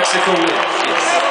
Mexico wins. Yes.